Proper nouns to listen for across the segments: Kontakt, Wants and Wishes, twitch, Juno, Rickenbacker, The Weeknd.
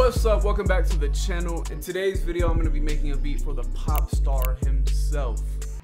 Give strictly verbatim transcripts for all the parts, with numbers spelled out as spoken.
What's up? Welcome back to the channel. In today's video, I'm going to be making a beat for the pop star himself,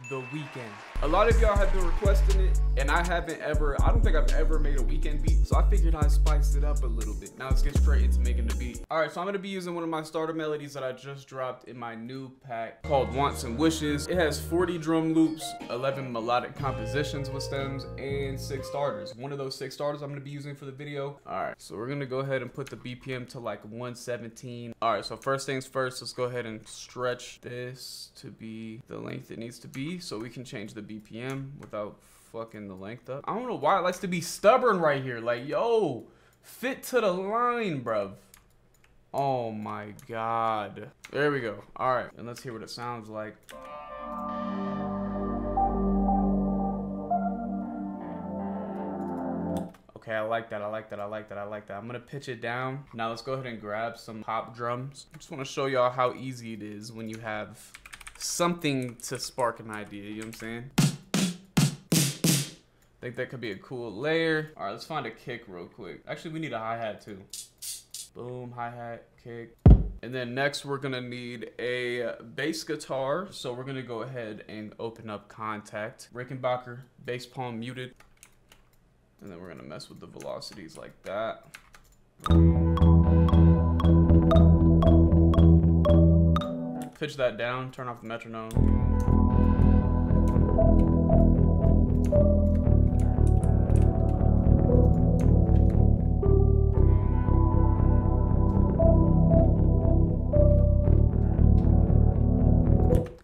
The Weeknd. A lot of y'all have been requesting it, and I haven't ever, I don't think I've ever made a Weeknd beat, so I figured I'd spice it up a little bit. Now let's get straight into making the beat. All right, so I'm gonna be using one of my starter melodies that I just dropped in my new pack called Wants and Wishes. It has forty drum loops, eleven melodic compositions with stems, and six starters. One of those six starters I'm gonna be using for the video. All right, so we're gonna go ahead and put the B P M to like one seventeen. All right, so first things first, let's go ahead and stretch this to be the length it needs to be so we can change the B P M without fucking the length up. I don't know why it likes to be stubborn right here. Like, yo, fit to the line, bruv. Oh my God. There we go. All right, and let's hear what it sounds like. Okay, I like that, I like that, I like that, I like that. I'm gonna pitch it down. Now let's go ahead and grab some pop drums. I just wanna show y'all how easy it is when you have something to spark an idea, you know what I'm saying? I think that could be a cool layer. All right, let's find a kick real quick. Actually, we need a hi-hat too. Boom, hi-hat, kick. And then next we're gonna need a bass guitar. So we're gonna go ahead and open up Kontakt. Rickenbacker, bass palm muted. And then we're gonna mess with the velocities like that. Pitch that down, turn off the metronome.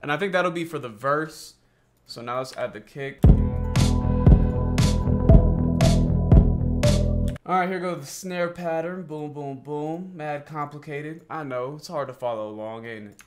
And I think that'll be for the verse. So now let's add the kick. All right, here goes the snare pattern. Boom, boom, boom. Mad complicated. I know, it's hard to follow along, ain't it?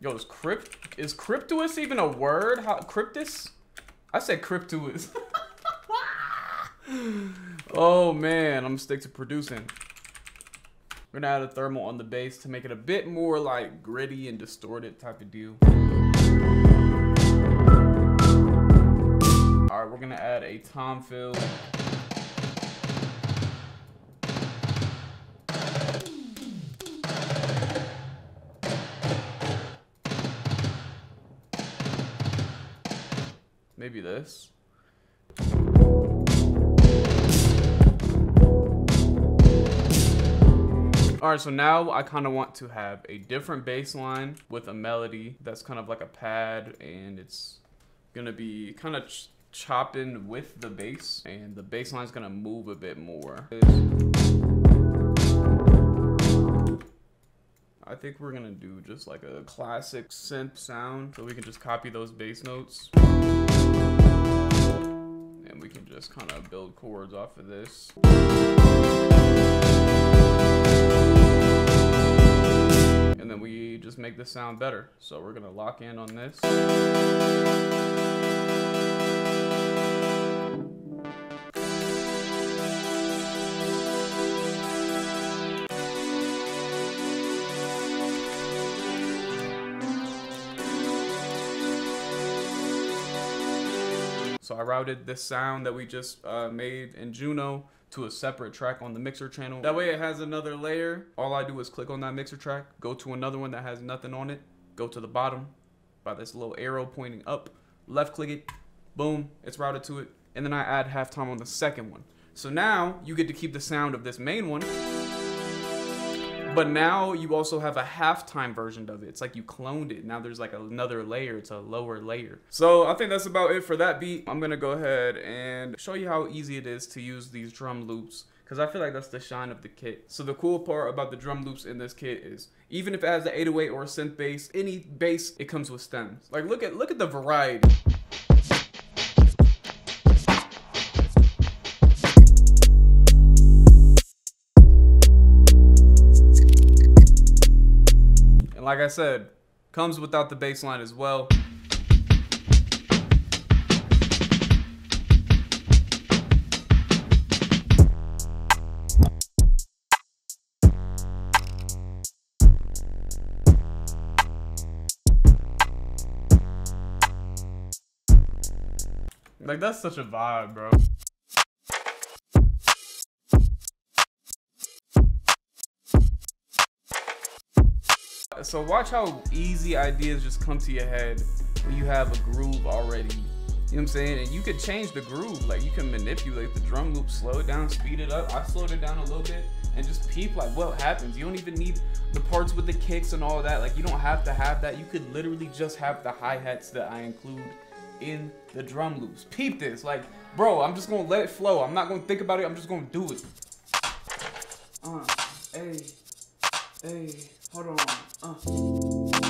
Yo, is crypt is cryptuous even a word? How cryptus? I said cryptuous. Oh man, I'm gonna stick to producing. We're gonna add a thermal on the bass to make it a bit more like gritty and distorted type of deal. Alright, we're gonna add a tom fill. Maybe this. All right, so now I kind of want to have a different bass line with a melody that's kind of like a pad, and it's gonna be kind of ch chopping with the bass, and the bass line's gonna move a bit more. I think we're gonna do just like a classic synth sound, so we can just copy those bass notes. And we can just kind of build chords off of this. And then we just make this sound better. So we're gonna lock in on this. So I routed this sound that we just uh, made in Juno to a separate track on the mixer channel. That way it has another layer. All I do is click on that mixer track, go to another one that has nothing on it, go to the bottom by this little arrow pointing up, left click it, boom, it's routed to it. And then I add halftime on the second one. So now you get to keep the sound of this main one, but now you also have a halftime version of it. It's like you cloned it. Now there's like another layer. It's a lower layer. So I think that's about it for that beat. I'm gonna go ahead and show you how easy it is to use these drum loops, because I feel like that's the shine of the kit. So the cool part about the drum loops in this kit is even if it has the eight oh eight or a synth bass, any bass, it comes with stems. Like look at look at the variety. Like I said, comes without the bass line as well. Like, that's such a vibe, bro. So watch how easy ideas just come to your head when you have a groove already. You know what I'm saying? And you could change the groove. Like, you can manipulate the drum loop, slow it down, speed it up. I slowed it down a little bit and just peep like what happens. You don't even need the parts with the kicks and all that. Like, you don't have to have that. You could literally just have the hi-hats that I include in the drum loops. Peep this. Like, bro, I'm just gonna let it flow. I'm not gonna think about it. I'm just gonna do it. Uh, hey, hey, hold on. Uh.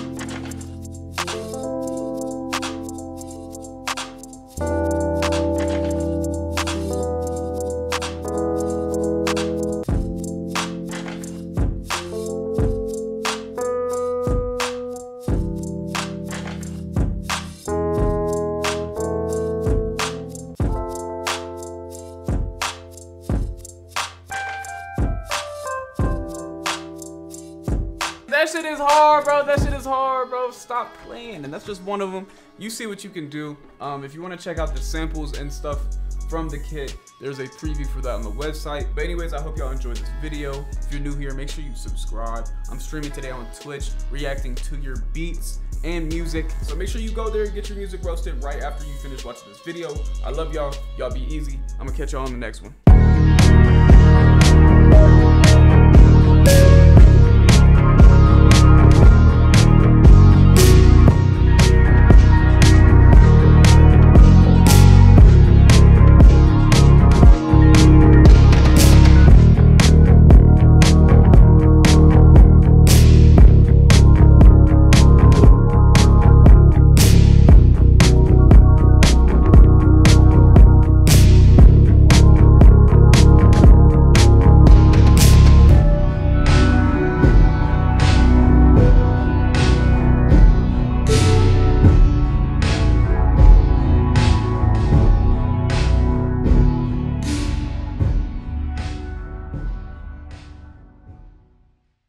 That shit is hard, bro. That shit is hard, bro. Stop playing. And that's just one of them. You see what you can do. Um, if you want to check out the samples and stuff from the kit, there's a preview for that on the website. But anyways, I hope y'all enjoyed this video. If you're new here, make sure you subscribe. I'm streaming today on Twitch, reacting to your beats and music. So make sure you go there and get your music roasted right after you finish watching this video. I love y'all. Y'all be easy. I'm going to catch y'all on the next one.